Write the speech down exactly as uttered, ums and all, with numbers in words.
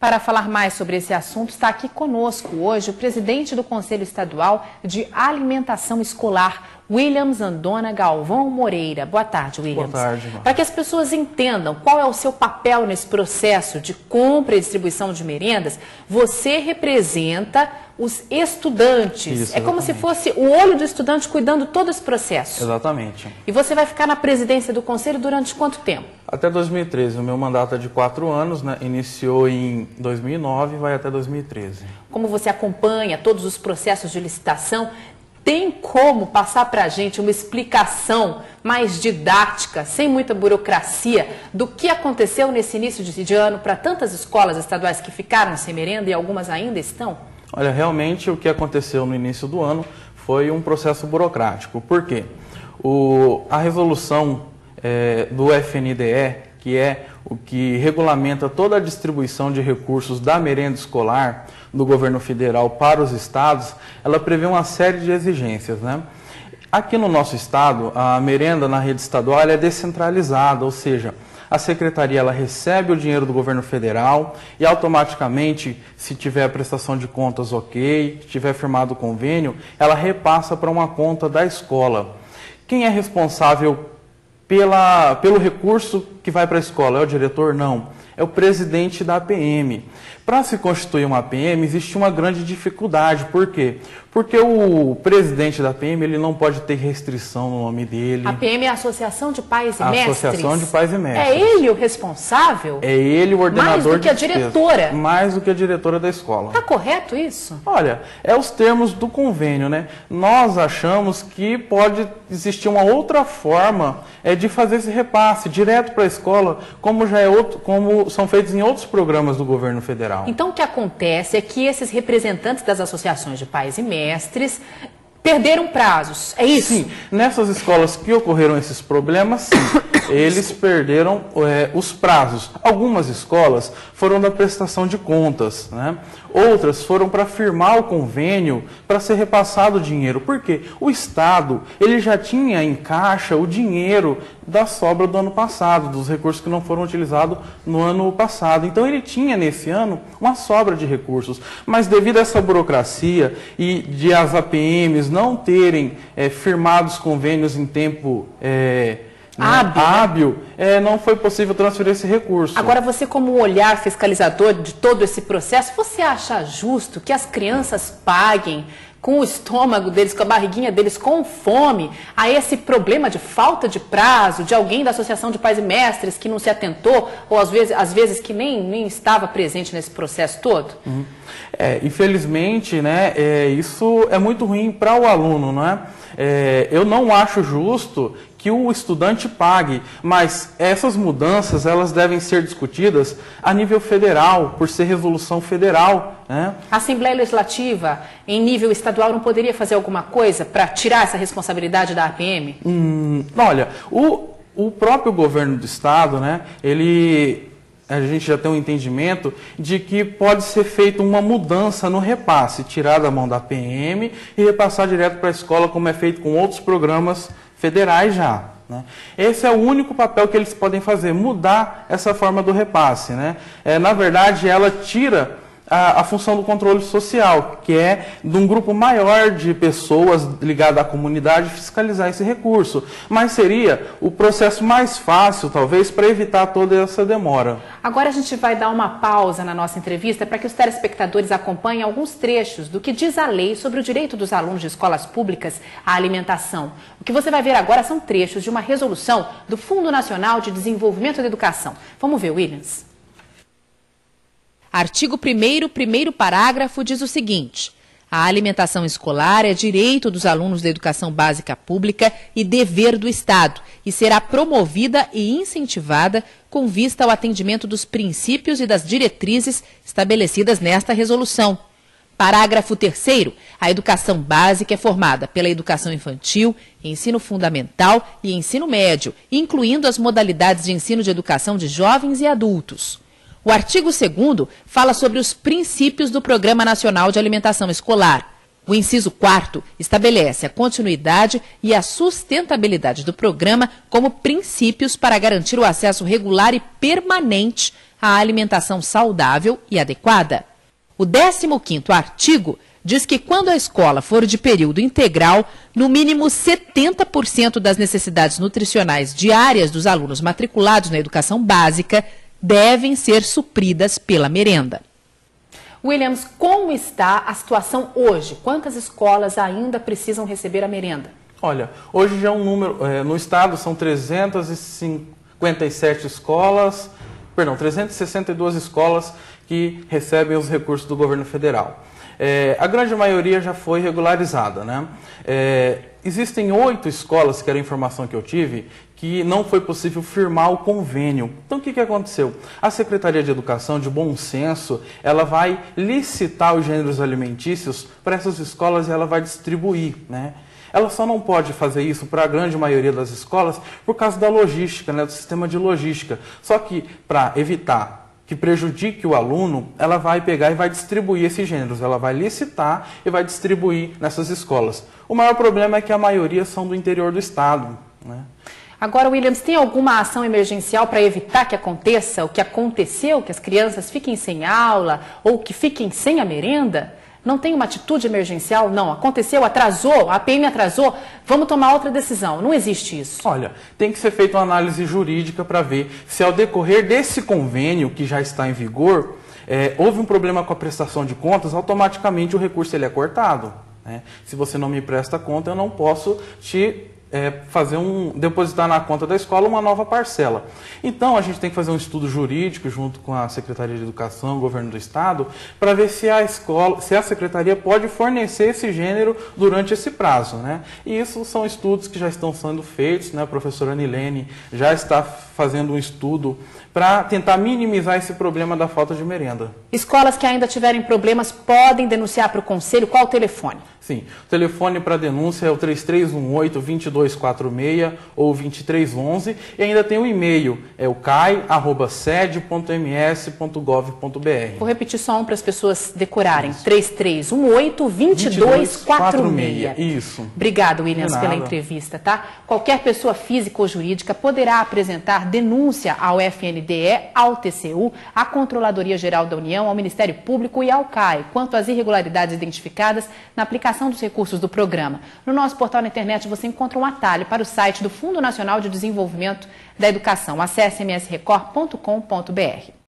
Para falar mais sobre esse assunto, está aqui conosco hoje o presidente do Conselho Estadual de Alimentação Escolar, Williams Zandona Galvão Moreira. Boa tarde, Williams. Boa tarde, Mar. Para que as pessoas entendam qual é o seu papel nesse processo de compra e distribuição de merendas, você representa os estudantes. Isso, é como se fosse o olho do estudante cuidando todo esse processo. Exatamente. E você vai ficar na presidência do Conselho durante quanto tempo? Até dois mil e treze. O meu mandato é de quatro anos, né? Iniciou em dois mil e nove e vai até dois mil e treze. Como você acompanha todos os processos de licitação, tem como passar para a gente uma explicação mais didática, sem muita burocracia, do que aconteceu nesse início de ano para tantas escolas estaduais que ficaram sem merenda e algumas ainda estão? Olha, realmente o que aconteceu no início do ano foi um processo burocrático. Por quê? O, a resolução é, do F N D E, que é o que regulamenta toda a distribuição de recursos da merenda escolar do governo federal para os estados, ela prevê uma série de exigências, né? Aqui no nosso estado, a merenda na rede estadual é descentralizada, ou seja, a secretaria ela recebe o dinheiro do governo federal e automaticamente, se tiver a prestação de contas ok, se tiver firmado o convênio, ela repassa para uma conta da escola. Quem é responsável pela, pelo recurso que vai para a escola? É o diretor? Não. É o presidente da A P M. Para se constituir uma A P M, existe uma grande dificuldade. Por quê? Porque o presidente da A P M, ele não pode ter restrição no nome dele. A A P M é a Associação de Pais e Mestres. Associação de Pais e Mestres. É ele o responsável? É ele o ordenador. Mais do que a diretora? Mais do que a diretora da escola. Está correto isso? Olha, é os termos do convênio, né? Nós achamos que pode existir uma outra forma é, de fazer esse repasse direto para a escola, como já é outro, como são feitos em outros programas do governo federal. Então, o que acontece é que esses representantes das associações de pais e mestres perderam prazos, é isso? Sim, nessas escolas que ocorreram esses problemas, sim, eles perderam é, os prazos. Algumas escolas foram da prestação de contas, né? Outras foram para firmar o convênio para ser repassado o dinheiro, porque o Estado ele já tinha em caixa o dinheiro da sobra do ano passado, dos recursos que não foram utilizados no ano passado. Então ele tinha nesse ano uma sobra de recursos, mas devido a essa burocracia e de as A P Ms não terem é, firmado os convênios em tempo é, hábil, hábil né? é, não foi possível transferir esse recurso. Agora, você como olhar fiscalizador de todo esse processo, você acha justo que as crianças paguem com o estômago deles, com a barriguinha deles, com fome, a esse problema de falta de prazo, de alguém da Associação de Pais e Mestres que não se atentou, ou às vezes, às vezes que nem, nem estava presente nesse processo todo? Uhum. É, infelizmente, né, é, isso é muito ruim para o aluno, não é? É, eu não acho justo que o estudante pague, mas essas mudanças elas devem ser discutidas a nível federal, por ser resolução federal, né? A Assembleia Legislativa, em nível estadual, não poderia fazer alguma coisa para tirar essa responsabilidade da A P M? Hum, olha, o, o próprio governo do estado, né, ele... a gente já tem um entendimento de que pode ser feita uma mudança no repasse, tirar da mão da A P M e repassar direto para a escola, como é feito com outros programas federais já, né? Esse é o único papel que eles podem fazer, mudar essa forma do repasse, né? É, na verdade, ela tira a, a função do controle social, que é de um grupo maior de pessoas ligada à comunidade fiscalizar esse recurso. Mas seria o processo mais fácil, talvez, para evitar toda essa demora. Agora a gente vai dar uma pausa na nossa entrevista para que os telespectadores acompanhem alguns trechos do que diz a lei sobre o direito dos alunos de escolas públicas à alimentação. O que você vai ver agora são trechos de uma resolução do Fundo Nacional de Desenvolvimento da Educação. Vamos ver, Williams. Artigo primeiro, primeiro parágrafo, diz o seguinte: a alimentação escolar é direito dos alunos da educação básica pública e dever do Estado, e será promovida e incentivada com vista ao atendimento dos princípios e das diretrizes estabelecidas nesta resolução. Parágrafo terceiro. A educação básica é formada pela educação infantil, ensino fundamental e ensino médio, incluindo as modalidades de ensino de educação de jovens e adultos. O artigo segundo fala sobre os princípios do Programa Nacional de Alimentação Escolar. O inciso quarto estabelece a continuidade e a sustentabilidade do programa como princípios para garantir o acesso regular e permanente à alimentação saudável e adequada. O décimo quinto artigo diz que quando a escola for de período integral, no mínimo setenta por cento das necessidades nutricionais diárias dos alunos matriculados na educação básica devem ser supridas pela merenda. Williams, como está a situação hoje? Quantas escolas ainda precisam receber a merenda? Olha, hoje já é um número, é, no estado são trezentas e cinquenta e sete escolas, perdão, trezentas e sessenta e duas escolas que recebem os recursos do governo federal. É, a grande maioria já foi regularizada, né? É, existem oito escolas, que era a informação que eu tive, que não foi possível firmar o convênio. Então, o que, que aconteceu? A Secretaria de Educação, de bom senso, ela vai licitar os gêneros alimentícios para essas escolas e ela vai distribuir, né? Ela só não pode fazer isso para a grande maioria das escolas por causa da logística, né, do sistema de logística. Só que, para evitar que prejudique o aluno, ela vai pegar e vai distribuir esses gêneros. Ela vai licitar e vai distribuir nessas escolas. O maior problema é que a maioria são do interior do estado, né? Agora, Williams, tem alguma ação emergencial para evitar que aconteça o que aconteceu, que as crianças fiquem sem aula ou que fiquem sem a merenda? Não tem uma atitude emergencial? Não. Aconteceu, atrasou, a A P M atrasou, vamos tomar outra decisão. Não existe isso. Olha, tem que ser feita uma análise jurídica para ver se ao decorrer desse convênio que já está em vigor, é, houve um problema com a prestação de contas, automaticamente o recurso ele é cortado, né? Se você não me presta conta, eu não posso te... É, fazer um, depositar na conta da escola uma nova parcela. Então, a gente tem que fazer um estudo jurídico junto com a Secretaria de Educação, governo do estado, para ver se a escola, se a secretaria pode fornecer esse gênero durante esse prazo, né? E isso são estudos que já estão sendo feitos, né? A professora Nilene já está fazendo um estudo para tentar minimizar esse problema da falta de merenda. Escolas que ainda tiverem problemas podem denunciar para o conselho. Qual o telefone? Sim, o telefone para denúncia é o três três um oito, dois dois quatro seis ou dois três um um, e ainda tem o e-mail, é o c a e arroba sede ponto m s ponto gov ponto b r. Vou repetir só um para as pessoas decorarem, três três um oito, dois dois quatro seis. Isso. Obrigado, Williams, pela entrevista, tá? Qualquer pessoa física ou jurídica poderá apresentar denúncia ao F N D E, ao T C U, à Controladoria Geral da União, ao Ministério Público e ao C A E, quanto às irregularidades identificadas na aplicação dos recursos do programa. No nosso portal na internet você encontra um atalho para o site do Fundo Nacional de Desenvolvimento da Educação. Acesse m s record ponto com ponto b r.